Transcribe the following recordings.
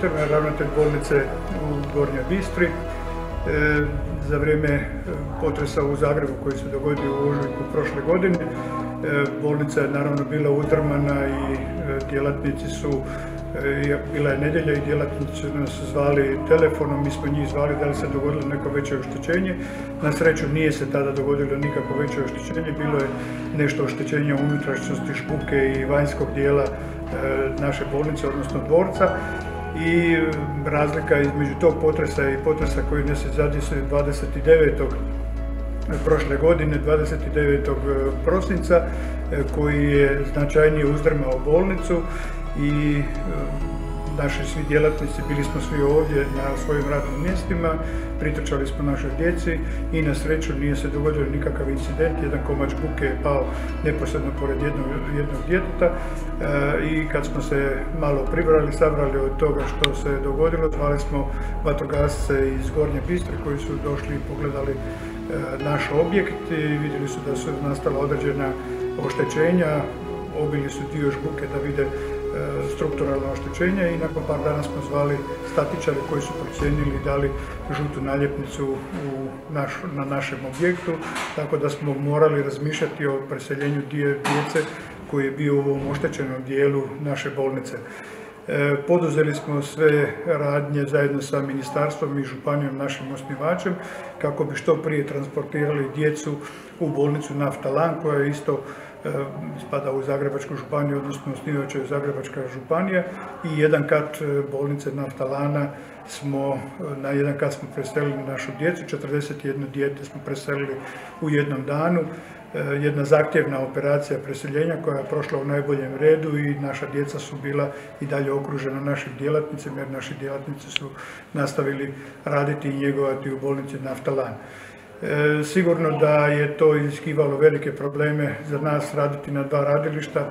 Petar, ravnatelj bolnice u Gornjoj Bistri. Za vrijeme potresa u Zagrebu koji se dogodio u Uživku prošle godine, bolnica je naravno bila utrmana i djelatnici su, bila je nedjelja i djelatnici nas zvali telefonom, mi smo njih zvali da li se dogodilo neko veće oštećenje. Na sreću nije se tada dogodilo nikako veće oštećenje, bilo je nešto oštećenja unutrašnjosti špuke i vanjskog dijela naše bolnice, odnosno dvorca. I razlika između tog potresa i potresa koji nas je zadesio 29. prošle godine, 29. prosinca, koji je značajnije uzdrmao bolnicu i naši svi djelatnici, bili smo svi ovdje na svojim radnim mjestima, pritrčali smo našoj djeci i na sreću nije se dogodio nikakav incident, jedan komad buke je pao neposredno pored jednog djeteta i kad smo se malo pribrali, sabrali od toga što se dogodilo, zvali smo vatrogasce iz Gornje Bistre koji su došli i pogledali naš objekt i vidjeli su da su nastala određena oštećenja, obili su dio žbuke da vide strukturalno oštećenje i nakon par dana smo zvali statičare koji su procijenili i dali žutu naljepnicu na našem objektu, tako da smo morali razmišljati o preseljenju djece koji je bio u ovom oštećenom dijelu naše bolnice. Poduzeli smo sve radnje zajedno sa ministarstvom i županijom, našim osnivačem, kako bi što prije transportirali djecu u bolnicu Naftalan, koja je isto spada u Zagrebačku županiju, odnosno osnivač je Zagrebačka županija, i jedan kat bolnice Naftalana smo, na jedan kat smo preselili našu djecu, 41 dijete smo preselili u jednom danu, jedna zahtjevna operacija preseljenja koja je prošla u najboljem redu i naša djeca su bila i dalje okružena našim djelatnicima jer naši djelatnici su nastavili raditi i njegovati u bolnici Naftalan. Sigurno da je to iziskivalo velike probleme za nas raditi na dva radilišta,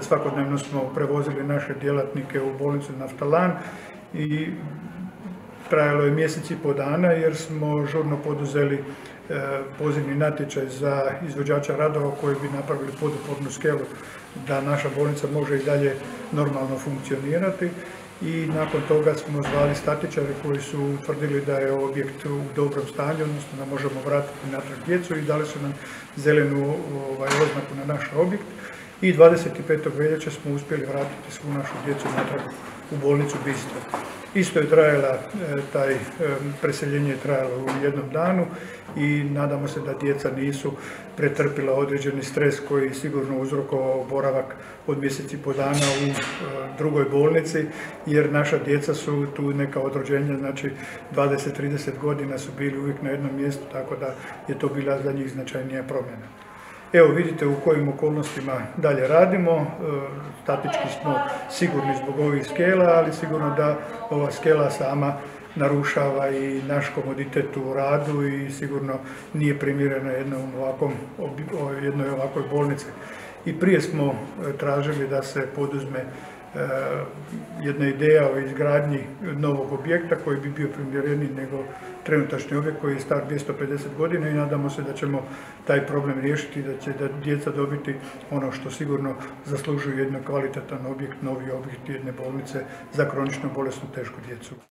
svakodnevno smo prevozili naše djelatnike u bolnicu Naftalan i trajalo je mjesec i po dana jer smo žurno poduzeli pozivni natječaj za izvođača radova koji bi napravili podupornu skelu da naša bolnica može i dalje normalno funkcionirati. I nakon toga smo zvali statičare koji su utvrdili da je objekt u dobrom stanju, odnosno da možemo vratiti natrag djecu i dali su nam zelenu oznaku na naš objekt. I 25. veljače smo uspjeli vratiti svu našu djecu natrag u bolnicu Bistra. Isto je trajala, taj preseljenje je trajalo u jednom danu i nadamo se da djeca nisu pretrpila određeni stres koji sigurno uzrokovao boravak od mjeseci po dana u drugoj bolnici, jer naša djeca su tu neka od rođenja, znači 20-30 godina su bili uvijek na jednom mjestu, tako da je to bila za njih značajnija promjena. Evo vidite u kojim okolnostima dalje radimo, statički smo sigurni zbog ovih skela, ali sigurno da ova skela sama narušava i naš komoditet u radu i sigurno nije primjerena jednoj ovakvoj bolnici. I prije smo tražili da se poduzme jedna ideja o izgradnji novog objekta koji bi bio primjereniji nego trenutačni objekt koji je star 250 godina i nadamo se da ćemo taj problem riješiti, da će djeca dobiti ono što sigurno zaslužuju, jedan kvalitetan objekt, novi objekt jedne bolnice za kronično bolesnu tešku djecu.